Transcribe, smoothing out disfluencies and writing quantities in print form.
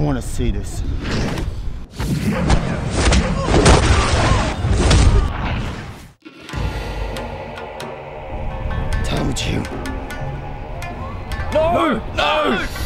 I want to see this. Told you. No! No!